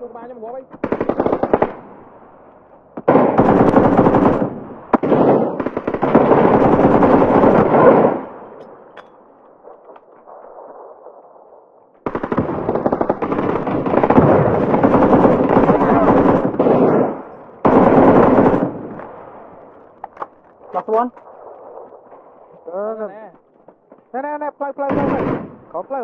xuống 3 nhầm góp anh. Last one. Nè, play. Có play.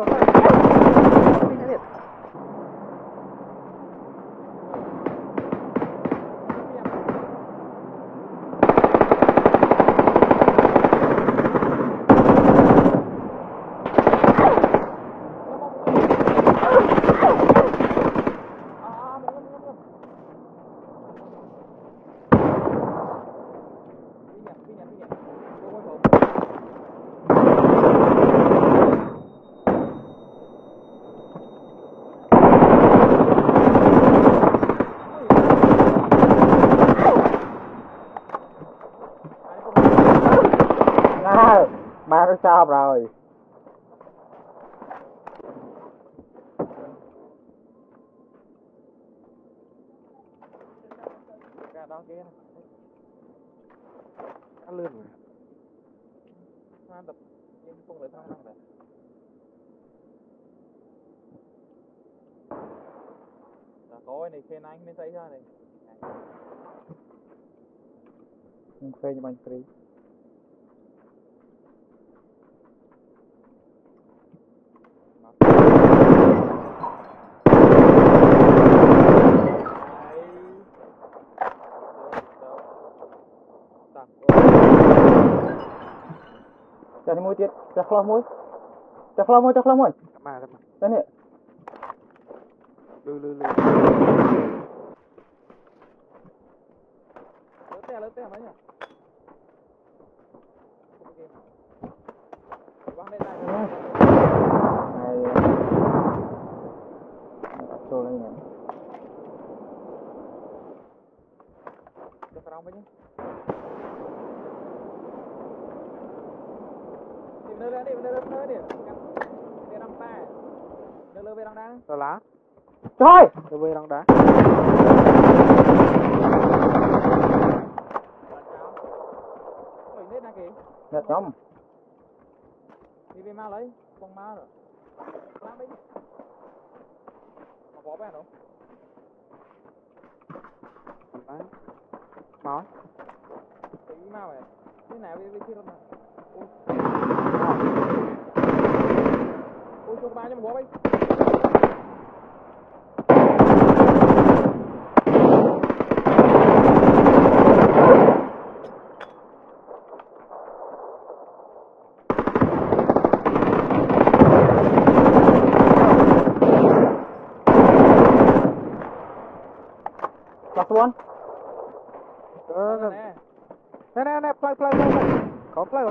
Ba nó sao rồi. Cả đó kia. Cá lươn. Nó đập nhưng không phải thăng năng rồi. Đó coi này khen anh mới thấy ra này. Không khen cho anh free. Chặt mũi tiệt, chặt lông mũi. Mà. Đây nè. Lư. Lướt tè mấy nhỉ? Văng lên này. Cho lên này. Cái phao mấy nhỉ? Nơi đi, về đằng ta, nơi về đằng đá, rồi lá, thôi, về đằng đá, nhặt chấm, đi về má lấy, con má rồi, lá mấy, mà bỏ bé đâu, má, má, cái má vậy, cái nào đi kia luôn mà. Ôi xuống 3 nhầm góp anh. Last one. Nè, play. Có play.